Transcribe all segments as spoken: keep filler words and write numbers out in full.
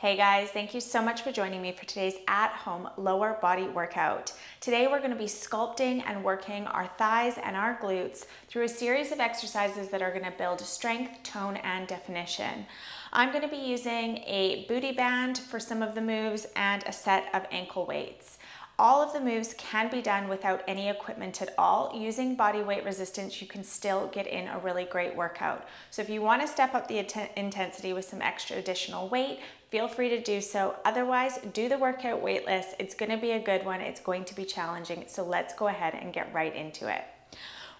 Hey guys, thank you so much for joining me for today's at-home lower body workout. Today we're going to be sculpting and working our thighs and our glutes through a series of exercises that are going to build strength, tone, and definition. I'm going to be using a booty band for some of the moves and a set of ankle weights. All of the moves can be done without any equipment at all. Using body weight resistance, you can still get in a really great workout. So if you want to step up the intensity with some extra additional weight, feel free to do so. Otherwise, do the workout waitlist. It's going to be a good one. It's going to be challenging. So let's go ahead and get right into it.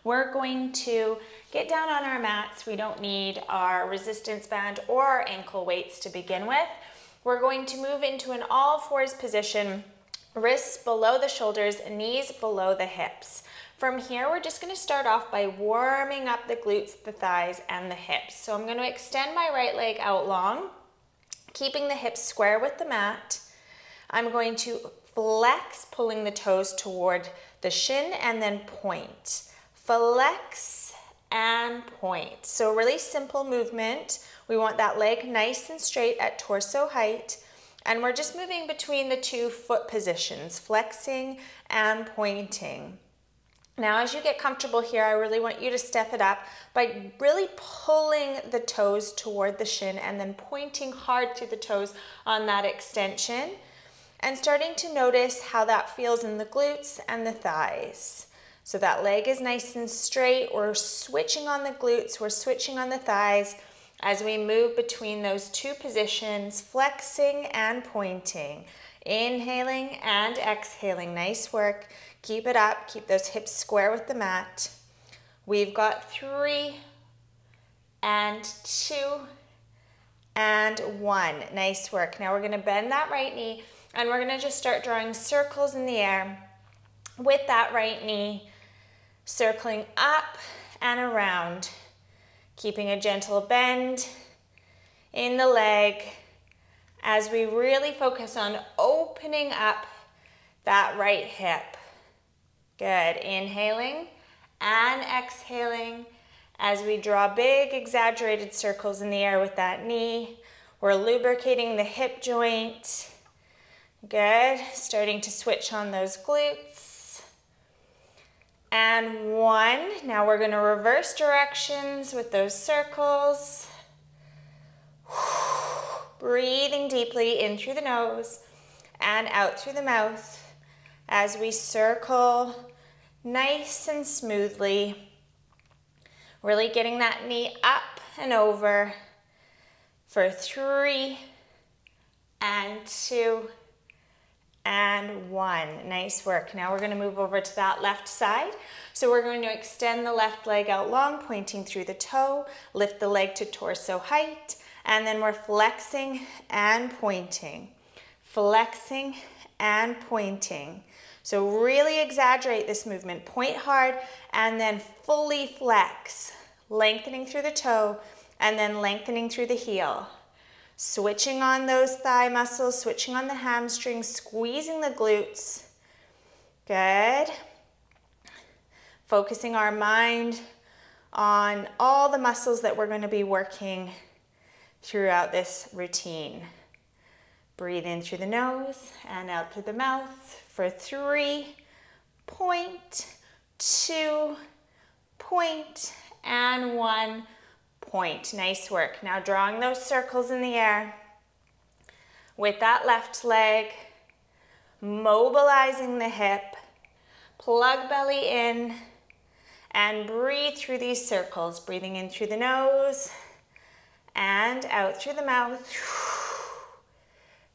We're going to get down on our mats. We don't need our resistance band or our ankle weights to begin with. We're going to move into an all fours position. Wrists below the shoulders, knees below the hips. From here, we're just going to start off by warming up the glutes, the thighs, and the hips. So I'm going to extend my right leg out long, keeping the hips square with the mat. I'm going to flex, pulling the toes toward the shin, and then point. Flex and point. So really simple movement. We want that leg nice and straight at torso height. And we're just moving between the two foot positions, flexing and pointing. Now, as you get comfortable here, I really want you to step it up by really pulling the toes toward the shin and then pointing hard through the toes on that extension and starting to notice how that feels in the glutes and the thighs. So that leg is nice and straight. We're switching on the glutes, we're switching on the thighs, as we move between those two positions, flexing and pointing, inhaling and exhaling. Nice work. Keep it up. Keep those hips square with the mat. We've got three and two and one. Nice work. Now we're going to bend that right knee and we're going to just start drawing circles in the air with that right knee, circling up and around. Keeping a gentle bend in the leg as we really focus on opening up that right hip. Good. Inhaling and exhaling as we draw big exaggerated circles in the air with that knee. We're lubricating the hip joint. Good. Starting to switch on those glutes. And one. Now we're going to reverse directions with those circles. Breathing deeply in through the nose and out through the mouth as we circle nice and smoothly. Really getting that knee up and over for three and two. And one. Nice work. Now we're going to move over to that left side. So we're going to extend the left leg out long, pointing through the toe, lift the leg to torso height, and then we're flexing and pointing, flexing and pointing. So really exaggerate this movement. Point hard and then fully flex, lengthening through the toe and then lengthening through the heel. Switching on those thigh muscles, switching on the hamstrings, squeezing the glutes. Good. Focusing our mind on all the muscles that we're going to be working throughout this routine. Breathe in through the nose and out through the mouth for three, point, two, point, and one. Point. Nice work. Now drawing those circles in the air with that left leg, mobilizing the hip, plug belly in, and breathe through these circles, breathing in through the nose and out through the mouth.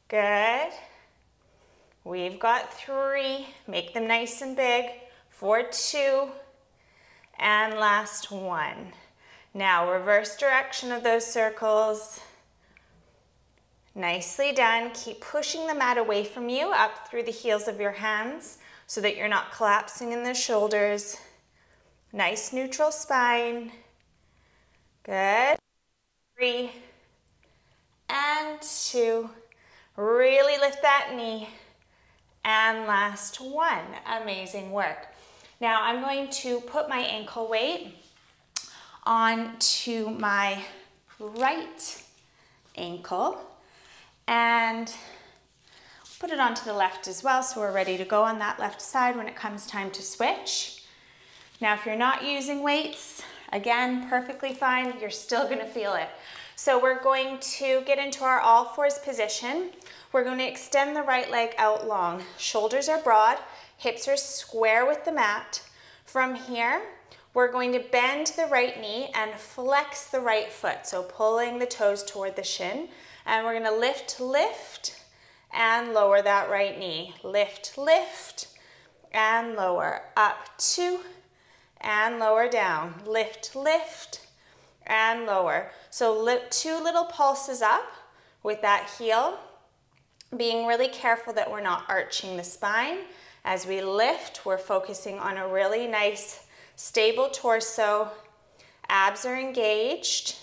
Good. We've got three. Make them nice and big. Four, two, and last one. Now, reverse direction of those circles. Nicely done. Keep pushing the mat away from you, up through the heels of your hands so that you're not collapsing in the shoulders. Nice neutral spine. Good. Three and two. Really lift that knee. And last one. Amazing work. Now, I'm going to put my ankle weight on to my right ankle and put it onto the left as well, so we're ready to go on that left side when it comes time to switch. Now, if you're not using weights, again, perfectly fine, you're still gonna feel it. So we're going to get into our all fours position. We're gonna extend the right leg out long. Shoulders are broad, hips are square with the mat. From here, we're going to bend the right knee and flex the right foot, so pulling the toes toward the shin. And we're gonna lift, lift, and lower that right knee. Lift, lift, and lower. Up, two, and lower down. Lift, lift, and lower. So two little pulses up with that heel, being really careful that we're not arching the spine. As we lift, we're focusing on a really nice, stable torso. Abs are engaged.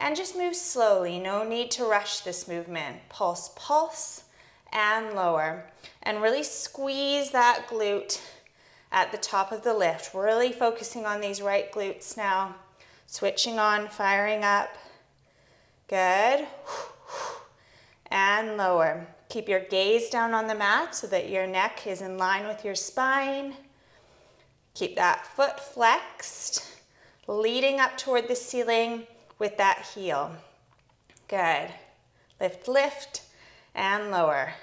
And just move slowly, no need to rush this movement. Pulse, pulse, and lower. And really squeeze that glute at the top of the lift. Really focusing on these right glutes now. Switching on, firing up. Good. And lower. Keep your gaze down on the mat so that your neck is in line with your spine. Keep that foot flexed, leading up toward the ceiling with that heel. Good. Lift, lift, and lower.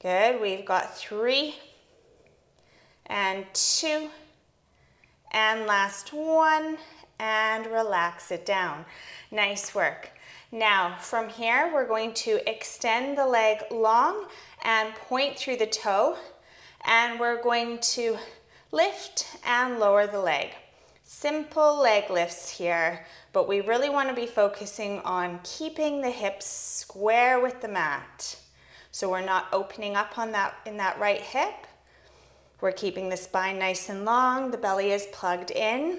Good. We've got three and two and last one, and relax it down. Nice work. Now from here, we're going to extend the leg long and point through the toe, and we're going to lift and lower the leg. Simple leg lifts here, but we really want to be focusing on keeping the hips square with the mat. So we're not opening up on that in that right hip. We're keeping the spine nice and long, the belly is plugged in,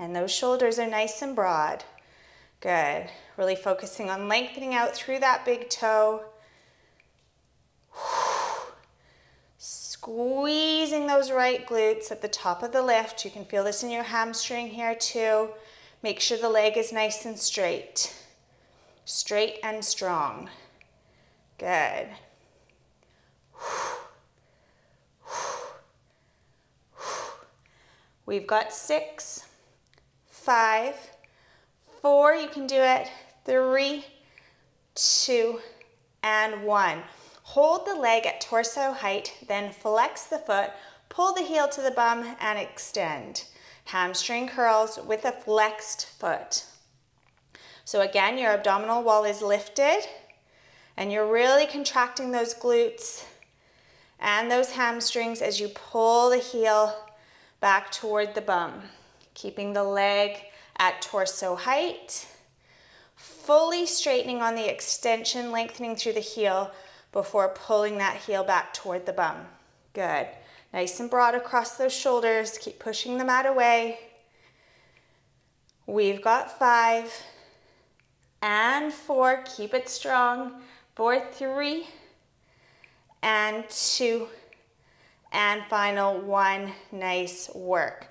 and those shoulders are nice and broad. Good. Really focusing on lengthening out through that big toe. Squeezing those right glutes at the top of the lift. You can feel this in your hamstring here too. Make sure the leg is nice and straight. Straight and strong. Good. We've got six, five, four, you can do it, three, two, and one. Hold the leg at torso height, then flex the foot, pull the heel to the bum, and extend. Hamstring curls with a flexed foot. So again, your abdominal wall is lifted, and you're really contracting those glutes and those hamstrings as you pull the heel back toward the bum, keeping the leg at torso height, fully straightening on the extension, lengthening through the heel, before pulling that heel back toward the bum. Good. Nice and broad across those shoulders. Keep pushing the mat away. We've got five and four. Keep it strong. Four, three, and two, and final one. Nice work.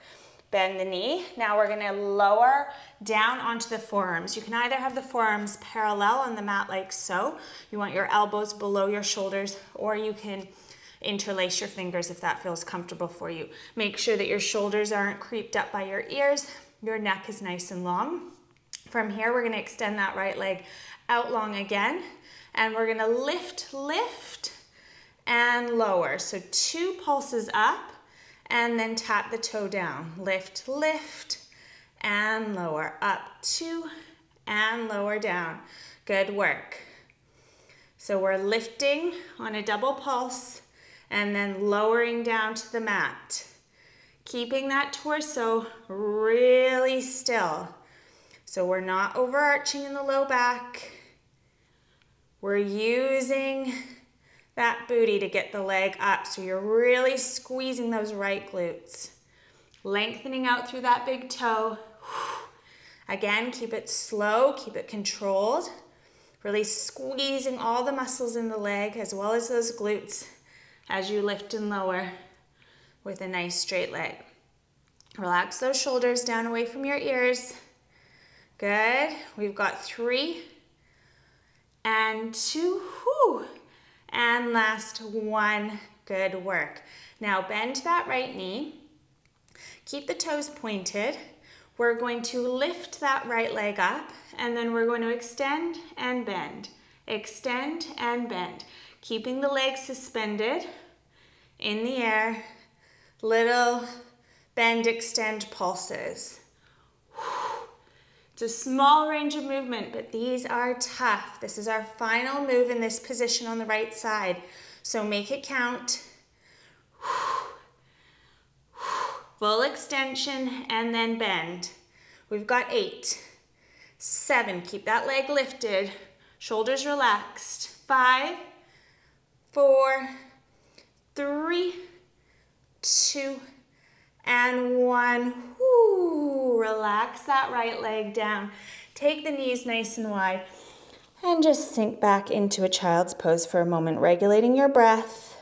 Bend the knee. Now we're gonna lower down onto the forearms. You can either have the forearms parallel on the mat like so. You want your elbows below your shoulders, or you can interlace your fingers if that feels comfortable for you. Make sure that your shoulders aren't creeped up by your ears. Your neck is nice and long. From here, we're gonna extend that right leg out long again, and we're gonna lift, lift, and lower. So two pulses up, and then tap the toe down. Lift, lift, and lower. Up, two, and lower down. Good work. So we're lifting on a double pulse and then lowering down to the mat. Keeping that torso really still. So we're not overarching in the low back. We're using that booty to get the leg up. So you're really squeezing those right glutes. Lengthening out through that big toe. Again, keep it slow, keep it controlled. Really squeezing all the muscles in the leg as well as those glutes as you lift and lower with a nice straight leg. Relax those shoulders down away from your ears. Good. We've got three, and two, whew, and last one, good work. Now bend that right knee, keep the toes pointed. We're going to lift that right leg up and then we're going to extend and bend, extend and bend, keeping the legs suspended in the air, little bend, extend pulses. It's a small range of movement, but these are tough. This is our final move in this position on the right side. So make it count. Full extension and then bend. We've got eight, seven, keep that leg lifted, shoulders relaxed. Five, four, three, two, and one. Woo, relax that right leg down. Take the knees nice and wide and just sink back into a child's pose for a moment, regulating your breath,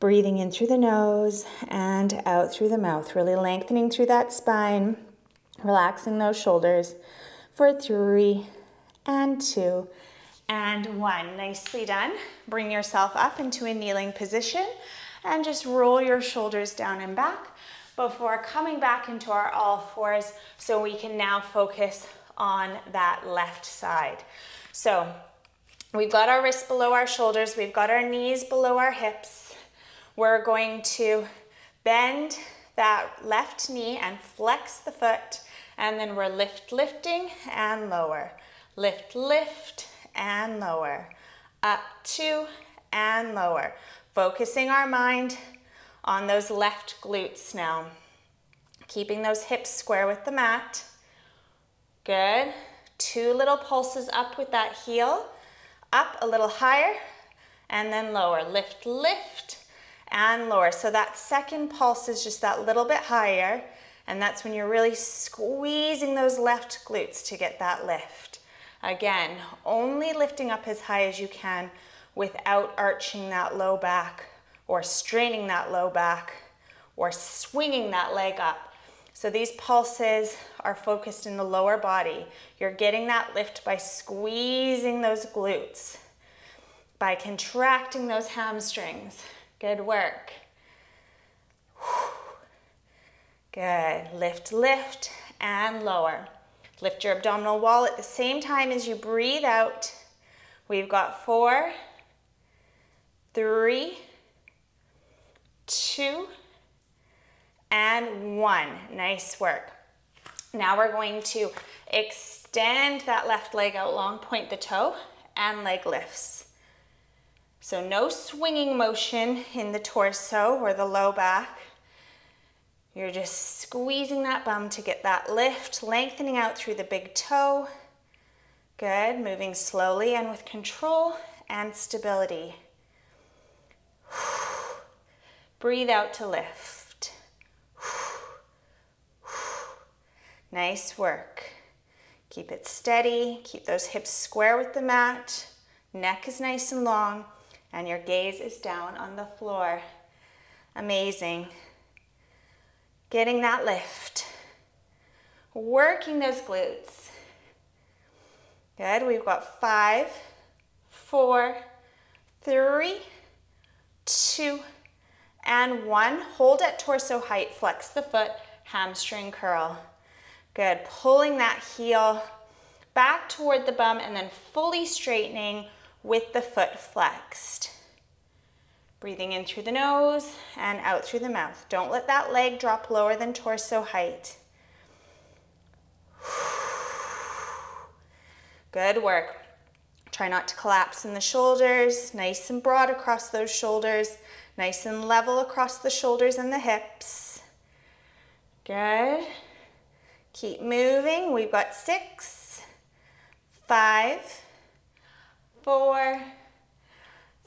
breathing in through the nose and out through the mouth, really lengthening through that spine, relaxing those shoulders for three and two and one. Nicely done. Bring yourself up into a kneeling position and just roll your shoulders down and back before coming back into our all fours so we can now focus on that left side. So we've got our wrists below our shoulders, we've got our knees below our hips. We're going to bend that left knee and flex the foot, and then we're lift, lifting and lower. Lift, lift and lower. Up, two, and lower. Focusing our mind on those left glutes now. Keeping those hips square with the mat. Good. Two little pulses up with that heel. Up a little higher and then lower. Lift, lift and lower. So that second pulse is just that little bit higher, and that's when you're really squeezing those left glutes to get that lift. Again, only lifting up as high as you can without arching that low back or straining that low back or swinging that leg up. So these pulses are focused in the lower body. You're getting that lift by squeezing those glutes, by contracting those hamstrings. Good work. Good. Lift, lift, and lower. Lift your abdominal wall at the same time as you breathe out. We've got four, three, two, and one. Nice work. Now we're going to extend that left leg out long, point the toe, and leg lifts. So no swinging motion in the torso or the low back. You're just squeezing that bum to get that lift, lengthening out through the big toe. Good, moving slowly and with control and stability. Breathe out to lift. Nice work. Keep it steady. Keep those hips square with the mat. Neck is nice and long, and your gaze is down on the floor. Amazing. Getting that lift. Working those glutes. Good. We've got five, four, three, two, and one. Hold at torso height, flex the foot, hamstring curl. Good, pulling that heel back toward the bum and then fully straightening with the foot flexed. Breathing in through the nose and out through the mouth. Don't let that leg drop lower than torso height. Good work. Try not to collapse in the shoulders, nice and broad across those shoulders, nice and level across the shoulders and the hips. Good. Keep moving. We've got six, five, four,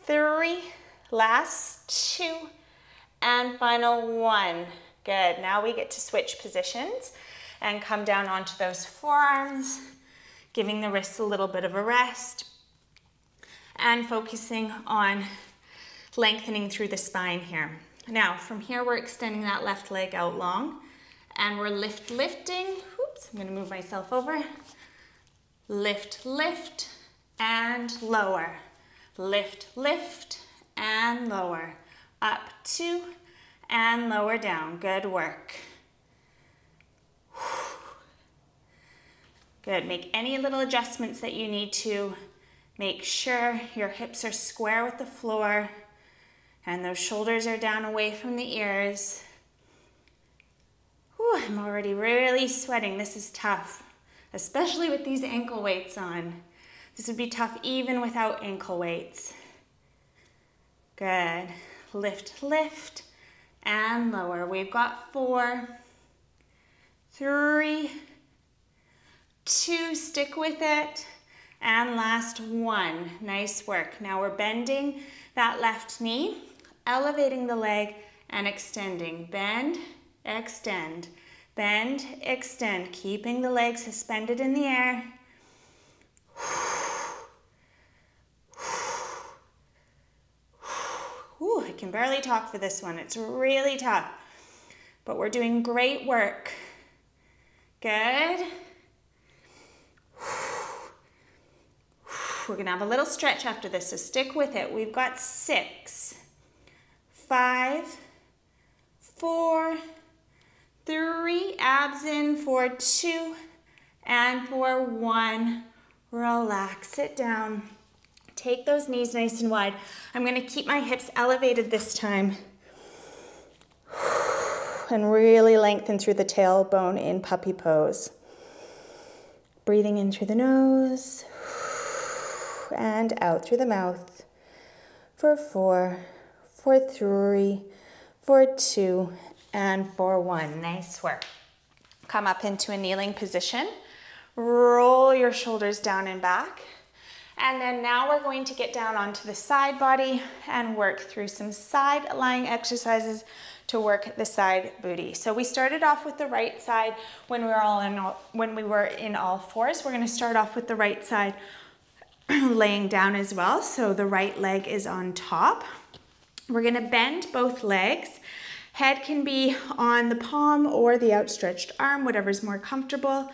three, last two, and final one. Good. Now we get to switch positions and come down onto those forearms, giving the wrists a little bit of a rest and focusing on lengthening through the spine here. Now, from here, we're extending that left leg out long, and we're lift, lifting. Oops, I'm gonna move myself over. Lift, lift, and lower. Lift, lift, and lower. Up, two, and lower down. Good work. Good. Make any little adjustments that you need to. Make sure your hips are square with the floor and those shoulders are down away from the ears. Whew, I'm already really sweating. This is tough, especially with these ankle weights on. This would be tough even without ankle weights. Good. Lift, lift, and lower. We've got four, three, two, stick with it, and last one. Nice work. Now we're bending that left knee, elevating the leg, and extending. Bend, extend, bend, extend, keeping the leg suspended in the air. Ooh, I can barely talk for this one. It's really tough, but we're doing great work. Good. We're gonna have a little stretch after this, so stick with it. We've got six, five, four, three, abs in, four, two, and for one. Relax it down. Take those knees nice and wide. I'm gonna keep my hips elevated this time. And really lengthen through the tailbone in puppy pose. Breathing in through the nose. And out through the mouth for four, for three, for two, and for one. Nice work. Come up into a kneeling position. Roll your shoulders down and back. And then now we're going to get down onto the side body and work through some side lying exercises to work the side booty. So we started off with the right side when we were all in all, when we were in all fours. We're going to start off with the right side laying down as well, so the right leg is on top. We're going to bend both legs. Head can be on the palm or the outstretched arm, whatever's more comfortable.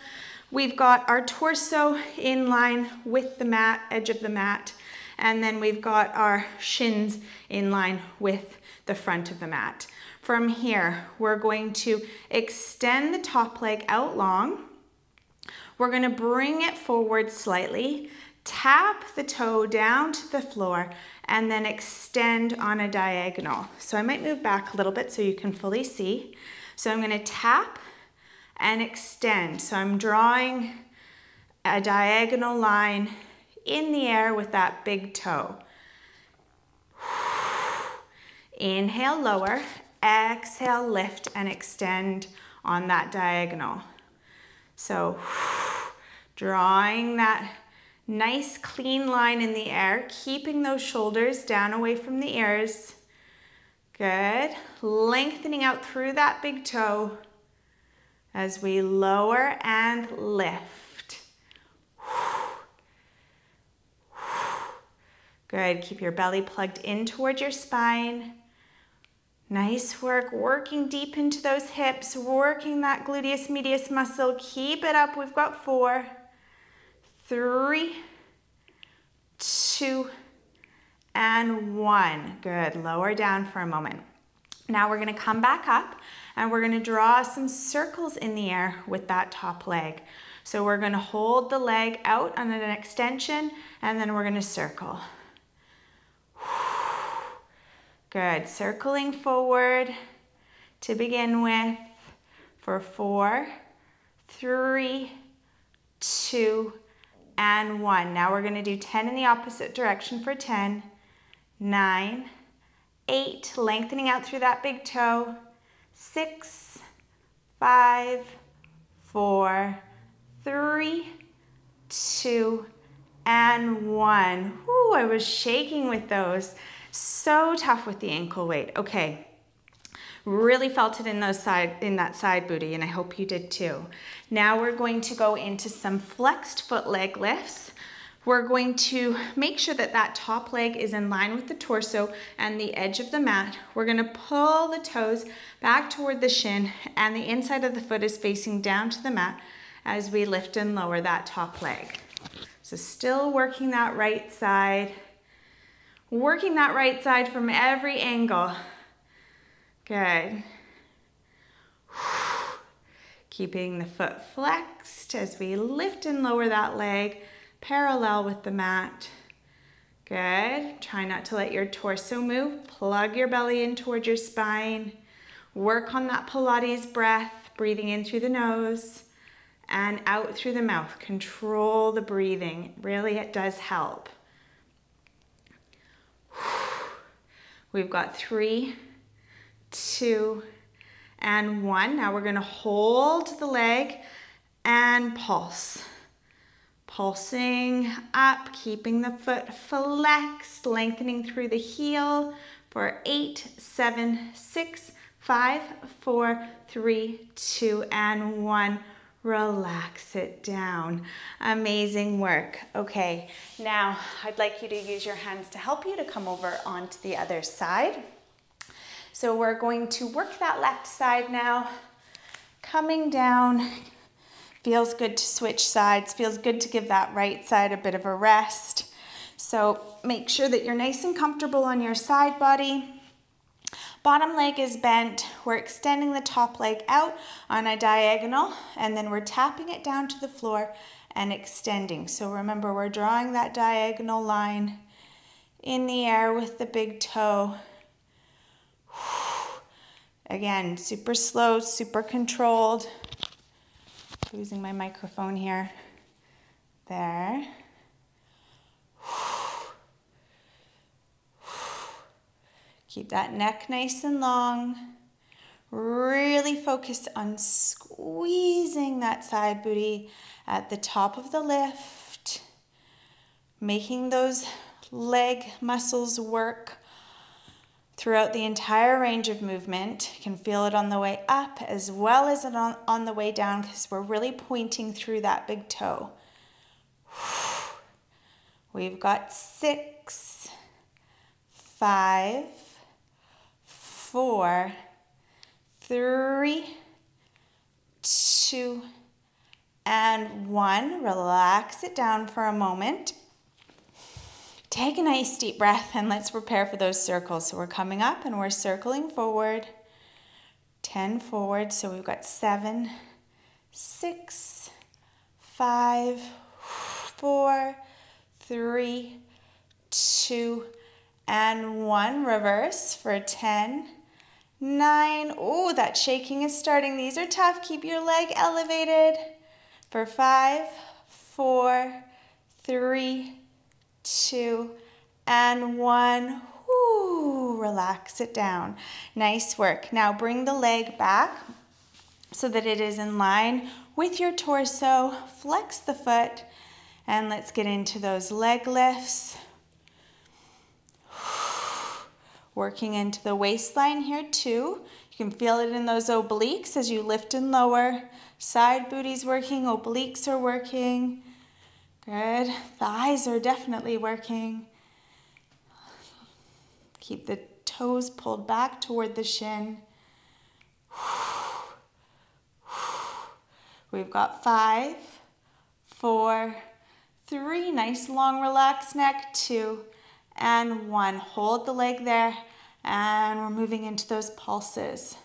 We've got our torso in line with the mat, edge of the mat, and then we've got our shins in line with the front of the mat. From here, we're going to extend the top leg out long. We're going to bring it forward slightly. Tap the toe down to the floor and then extend on a diagonal. So I might move back a little bit so you can fully see. So I'm going to tap and extend. So I'm drawing a diagonal line in the air with that big toe. Inhale, lower, exhale, lift and extend on that diagonal. So drawing that nice clean line in the air, keeping those shoulders down away from the ears. Good. Lengthening out through that big toe as we lower and lift. Good. Keep your belly plugged in toward your spine. Nice work. Working deep into those hips, working that gluteus medius muscle. Keep it up. We've got four, three, two, and one. Good. Lower down for a moment. Now we're going to come back up and we're going to draw some circles in the air with that top leg. So we're going to hold the leg out on an extension and then we're going to circle. Good. Circling forward to begin with for four, three, two, and one. Now we're going to do ten in the opposite direction for ten, nine, eight, lengthening out through that big toe, six, five, four, three, two, and one. Whoo, I was shaking with those. So tough with the ankle weight. Okay. Really felt it in those side, in that side booty, and I hope you did too. Now we're going to go into some flexed foot leg lifts. We're going to make sure that that top leg is in line with the torso and the edge of the mat. We're going to pull the toes back toward the shin, and the inside of the foot is facing down to the mat as we lift and lower that top leg. So still working that right side, working that right side from every angle. Good. Keeping the foot flexed as we lift and lower that leg parallel with the mat. Good. Try not to let your torso move. Plug your belly in toward your spine. Work on that Pilates breath, breathing in through the nose and out through the mouth. Control the breathing. Really, it does help. We've got three, two, and one. Now we're going to hold the leg and pulse. Pulsing up, keeping the foot flexed, lengthening through the heel for eight, seven, six, five, four, three, two, and one. Relax it down. Amazing work. Okay, now I'd like you to use your hands to help you to come over onto the other side. So we're going to work that left side now. Coming down. Feels good to switch sides. Feels good to give that right side a bit of a rest. So make sure that you're nice and comfortable on your side body. Bottom leg is bent. We're extending the top leg out on a diagonal, and then we're tapping it down to the floor and extending. So remember, we're drawing that diagonal line in the air with the big toe. Again, super slow, super controlled. Losing my microphone here. There. Keep that neck nice and long. Really focus on squeezing that side booty at the top of the lift, making those leg muscles work throughout the entire range of movement. You can feel it on the way up as well as on, on the way down, because we're really pointing through that big toe. We've got six, five, four, three, two, and one. Relax it down for a moment. Take a nice deep breath and let's prepare for those circles. So we're coming up and we're circling forward, ten forward. So we've got seven, six, five, four, three, two, and one. Reverse for ten. Nine. Oh, that shaking is starting. These are tough. Keep your leg elevated. For five, four, three, two, and one. Whoo, relax it down. Nice work. Now bring the leg back so that it is in line with your torso. Flex the foot, and let's get into those leg lifts. Working into the waistline here too. You can feel it in those obliques as you lift and lower. Side booty's working, obliques are working. Good, thighs are definitely working. Keep the toes pulled back toward the shin. We've got five, four, three, nice long relaxed neck, two, and one. Hold the leg there, and we're moving into those pulses.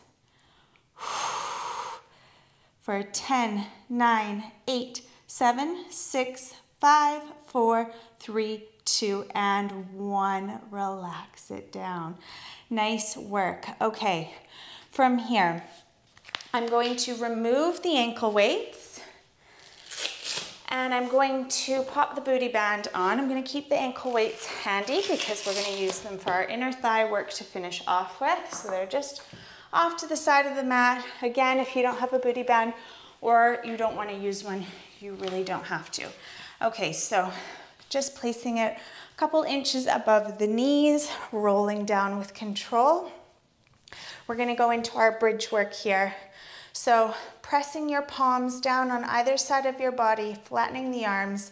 For ten, nine, eight, seven, six, five, four, three, two, and one. Relax it down. Nice work. Okay, from here, I'm going to remove the ankle weights, and I'm going to pop the booty band on. I'm going to keep the ankle weights handy because we're going to use them for our inner thigh work to finish off with. So they're just off to the side of the mat. Again, if you don't have a booty band or you don't want to use one, you really don't have to. Okay, so just placing it a couple inches above the knees, rolling down with control. We're going to go into our bridge work here. So pressing your palms down on either side of your body, flattening the arms,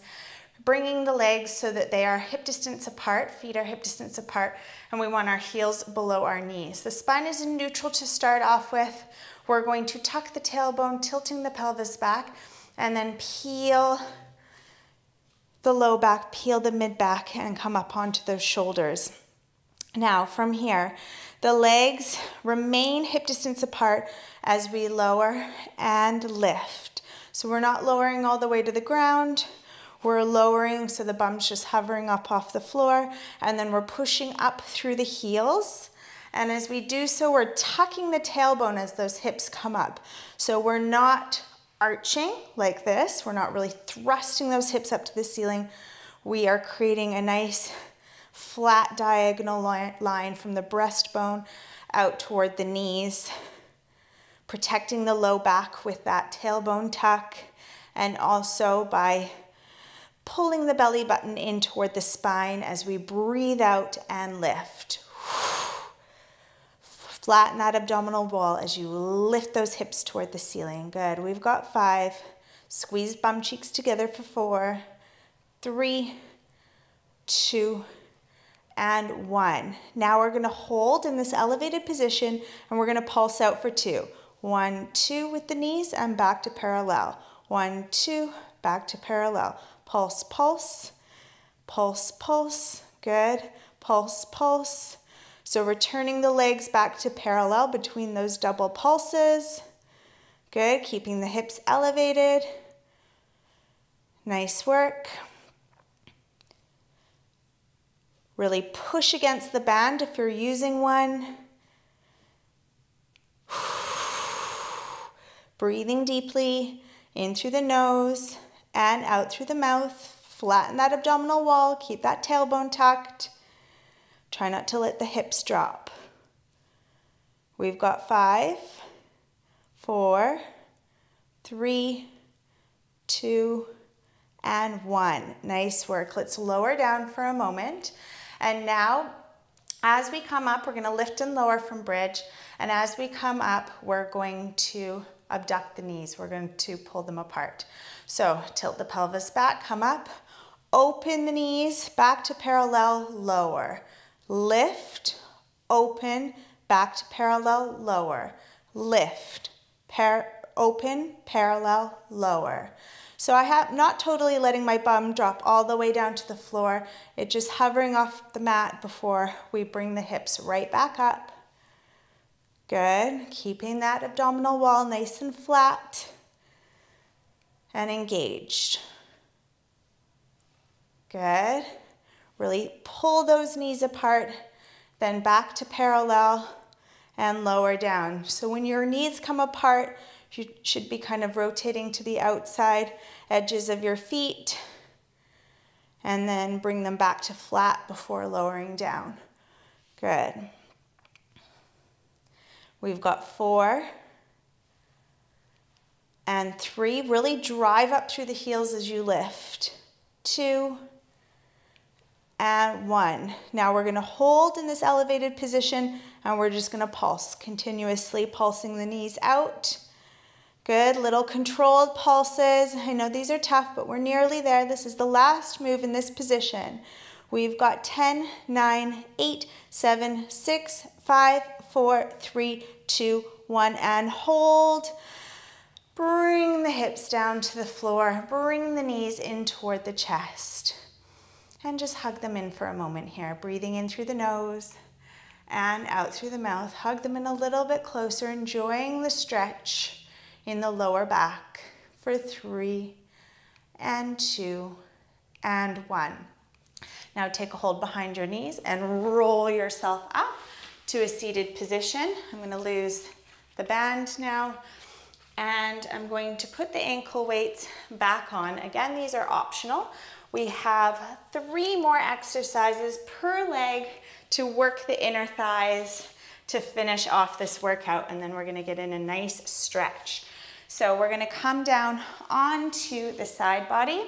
bringing the legs so that they are hip distance apart, feet are hip distance apart, and we want our heels below our knees. The spine is in neutral to start off with. We're going to tuck the tailbone, tilting the pelvis back, and then peel the low back, peel the mid back, and come up onto those shoulders. Now from here, the legs remain hip distance apart as we lower and lift. So we're not lowering all the way to the ground. We're lowering so the bum's just hovering up off the floor, and then we're pushing up through the heels. And as we do so, we're tucking the tailbone as those hips come up. So we're not arching like this. We're not really thrusting those hips up to the ceiling. We are creating a nice flat diagonal line from the breastbone out toward the knees, protecting the low back with that tailbone tuck, and also by pulling the belly button in toward the spine as we breathe out and lift. Flatten that abdominal wall as you lift those hips toward the ceiling. Good, we've got five. Squeeze bum cheeks together for four, three, two, and one. Now we're gonna hold in this elevated position, and we're gonna pulse out for two. One, two with the knees and back to parallel. One, two, back to parallel. Pulse, pulse, pulse, pulse. Good, pulse, pulse. So returning the legs back to parallel between those double pulses. Good, keeping the hips elevated. Nice work. Really push against the band if you're using one. Breathing deeply in through the nose and out through the mouth. Flatten that abdominal wall, keep that tailbone tucked. Try not to let the hips drop. We've got five, four, three, two, and one. Nice work. Let's lower down for a moment. And now, as we come up, we're gonna lift and lower from bridge. And as we come up, we're going to abduct the knees. We're going to pull them apart. So tilt the pelvis back, come up, open the knees, back to parallel, lower. Lift, open, back to parallel, lower. Lift, par open, parallel, lower. So I have not totally letting my bum drop all the way down to the floor. It's just hovering off the mat before we bring the hips right back up. Good, keeping that abdominal wall nice and flat and engaged. Good. Really pull those knees apart, then back to parallel and lower down. So when your knees come apart, you should be kind of rotating to the outside edges of your feet, and then bring them back to flat before lowering down. Good. We've got four and three. Really drive up through the heels as you lift. Two, and one. Now we're gonna hold in this elevated position, and we're just gonna pulse, continuously pulsing the knees out. Good, little controlled pulses. I know these are tough, but we're nearly there. This is the last move in this position. We've got ten, nine, eight, seven, six, five, four, three, two, one, and hold. Bring the hips down to the floor. Bring the knees in toward the chest. And just hug them in for a moment here. Breathing in through the nose and out through the mouth. Hug them in a little bit closer, enjoying the stretch in the lower back for three and two and one. Now take a hold behind your knees and roll yourself up to a seated position. I'm going to lose the band now. And I'm going to put the ankle weights back on. Again, these are optional. We have three more exercises per leg to work the inner thighs to finish off this workout, and then we're gonna get in a nice stretch. So we're gonna come down onto the side body.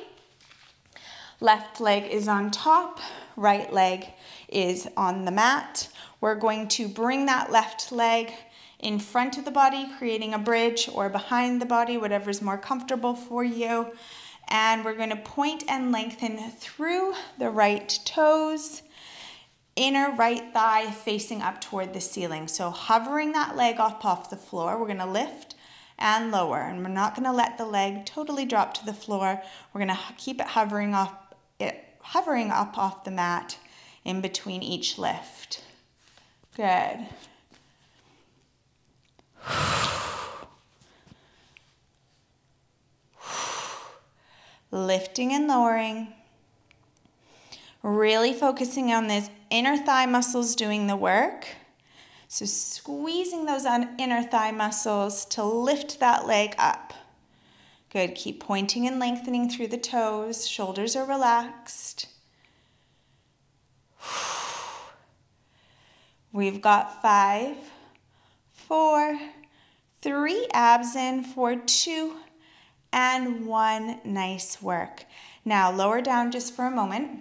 Left leg is on top, right leg is on the mat. We're going to bring that left leg in front of the body, creating a bridge, or behind the body, whatever's more comfortable for you. And we're gonna point and lengthen through the right toes, inner right thigh facing up toward the ceiling. So hovering that leg up off the floor, we're gonna lift and lower. And we're not gonna let the leg totally drop to the floor. We're gonna keep it hovering off, hovering up off the mat in between each lift. Good. Lifting and lowering. Really focusing on those inner thigh muscles doing the work. So squeezing those inner thigh muscles to lift that leg up. Good, keep pointing and lengthening through the toes. Shoulders are relaxed. We've got five, four, three, abs in, four, two, and one. Nice work. Now lower down just for a moment.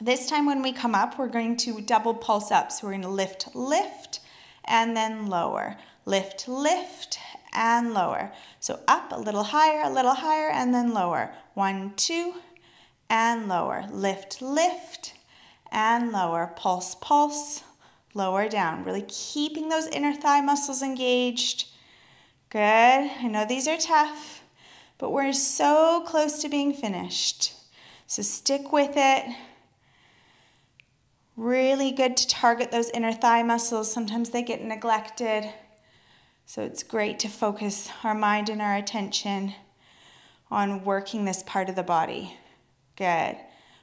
This time when we come up, we're going to double pulse up. So we're going to lift, lift, and then lower. Lift, lift, and lower. So up, a little higher, a little higher, and then lower. One, two, and lower. Lift, lift, and lower. Pulse, pulse, lower down. Really keeping those inner thigh muscles engaged. Good. I know these are tough, but we're so close to being finished. So stick with it. Really good to target those inner thigh muscles. Sometimes they get neglected. So it's great to focus our mind and our attention on working this part of the body. Good.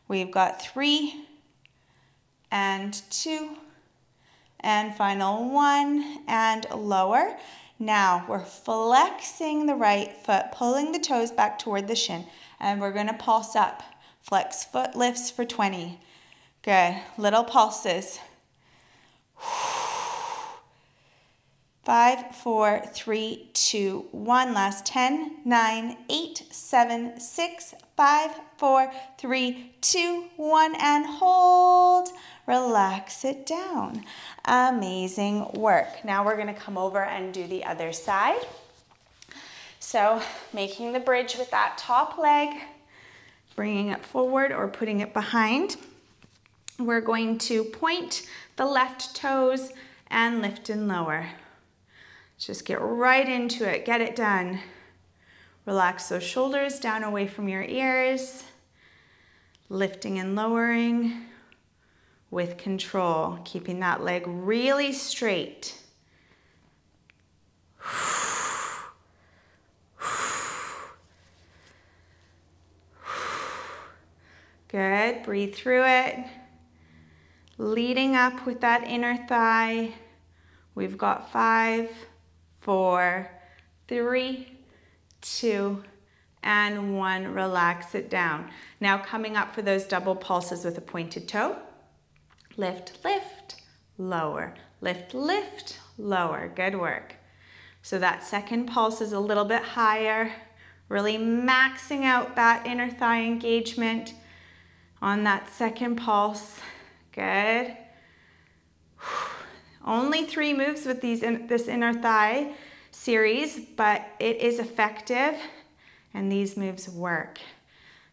We've got three and two and final one and lower. Now we're flexing the right foot, pulling the toes back toward the shin, and we're going to pulse up. Flex foot lifts for twenty. Good, little pulses. Five, four, three, two, one. Last ten, nine, eight, seven, six, five, four, three, two, one, and hold. Relax it down. Amazing work. Now we're gonna come over and do the other side. So making the bridge with that top leg, bringing it forward or putting it behind. We're going to point the left toes and lift and lower. Just get right into it. Get it done. Relax those shoulders down away from your ears. Lifting and lowering with control. Keeping that leg really straight. Good. Breathe through it. Leading up with that inner thigh. We've got five, four, three, two, and one. Relax it down. Now coming up for those double pulses with a pointed toe. Lift, lift, lower. Lift, lift, lower. Good work. So that second pulse is a little bit higher. Really maxing out that inner thigh engagement on that second pulse. Good. Only three moves with these in, this inner thigh series, but it is effective and these moves work.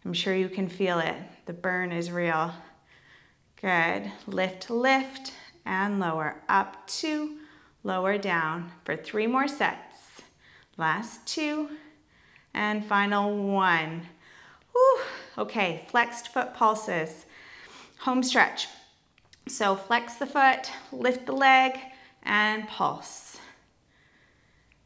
I'm sure you can feel it. The burn is real. Good. Lift, lift, and lower. Up two, lower down for three more sets. Last two, and final one. Whew. Okay, flexed foot pulses. Home stretch. So flex the foot, lift the leg, and pulse.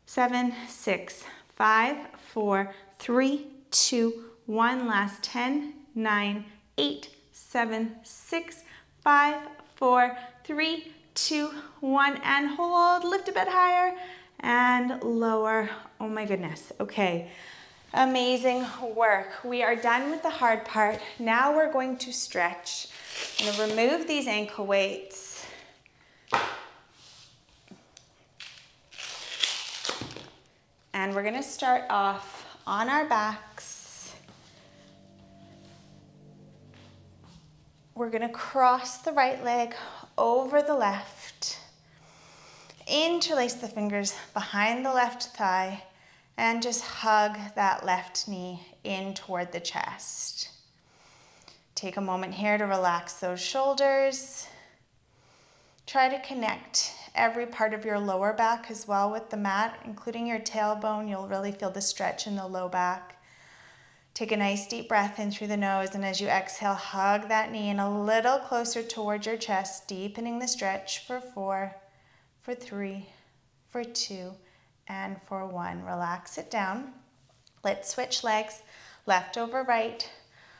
Seven, six, five, four, three, two, one. Last ten, nine, eight, seven, six, five, four, three, two, one, and hold. Lift a bit higher and lower. Oh my goodness. Okay. Amazing work. We are done with the hard part. Now we're going to stretch. I'm going to remove these ankle weights. And we're going to start off on our backs. We're going to cross the right leg over the left. Interlace the fingers behind the left thigh. And just hug that left knee in toward the chest. Take a moment here to relax those shoulders. Try to connect every part of your lower back as well with the mat, including your tailbone. You'll really feel the stretch in the low back. Take a nice deep breath in through the nose, and as you exhale, hug that knee in a little closer towards your chest, deepening the stretch for four, for three, for two, and for one. Relax it down. Let's switch legs, left over right.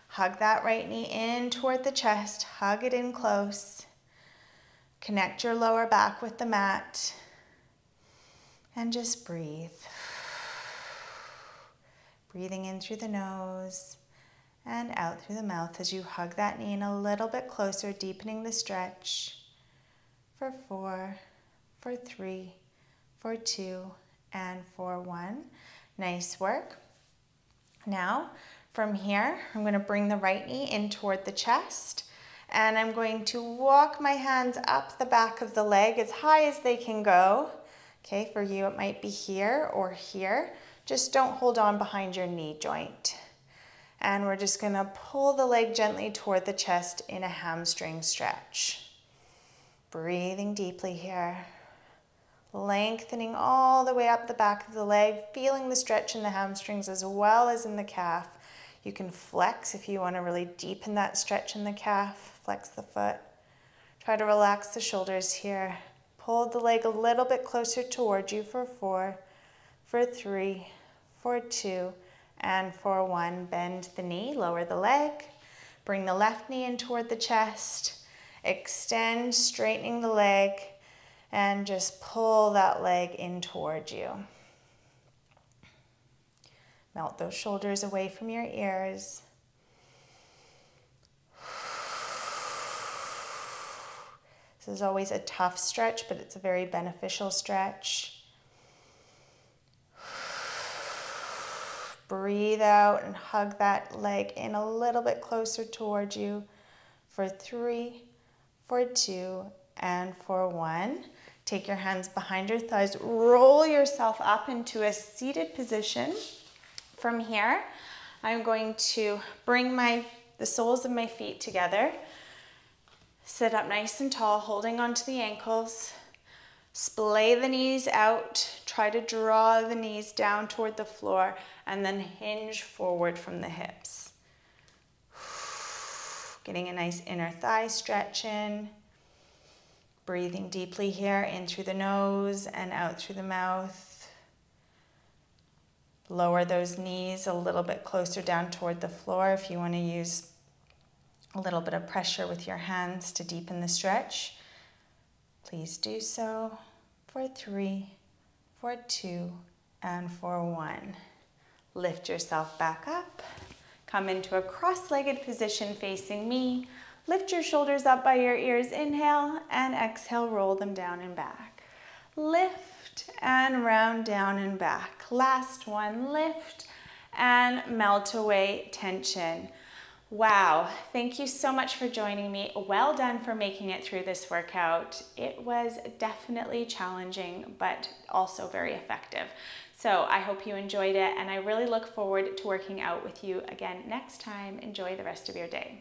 Hug that right knee in toward the chest, hug it in close. Connect your lower back with the mat, and just breathe. Breathing in through the nose and out through the mouth as you hug that knee in a little bit closer, deepening the stretch for four, for three, for two, and for one. Nice work. Now, from here, I'm going to bring the right knee in toward the chest, and I'm going to walk my hands up the back of the leg as high as they can go. Okay, for you it might be here or here. Just don't hold on behind your knee joint. And we're just gonna pull the leg gently toward the chest in a hamstring stretch. Breathing deeply here. Lengthening all the way up the back of the leg, feeling the stretch in the hamstrings as well as in the calf. You can flex if you wanna really deepen that stretch in the calf. Flex the foot. Try to relax the shoulders here. Pull the leg a little bit closer toward you for four, for three, for two, and for one. Bend the knee, lower the leg, bring the left knee in toward the chest, extend, straightening the leg, and just pull that leg in toward you. Melt those shoulders away from your ears. This is always a tough stretch, but it's a very beneficial stretch. Breathe out and hug that leg in a little bit closer toward you for three, for two, and for one. Take your hands behind your thighs, roll yourself up into a seated position. From here, I'm going to bring my, the soles of my feet together. Sit up nice and tall, holding onto the ankles. Splay the knees out, try to draw the knees down toward the floor, and then hinge forward from the hips. Getting a nice inner thigh stretch in. Breathing deeply here, in through the nose and out through the mouth. Lower those knees a little bit closer down toward the floor if you want to use a little bit of pressure with your hands to deepen the stretch. Please do so. For three, for two, and for one. Lift yourself back up. Come into a cross-legged position facing me. Lift your shoulders up by your ears. Inhale and exhale, roll them down and back. Lift and round down and back. Last one, lift and melt away tension. Wow, thank you so much for joining me. Well done for making it through this workout. It was definitely challenging, but also very effective. So I hope you enjoyed it, and I really look forward to working out with you again next time. Enjoy the rest of your day.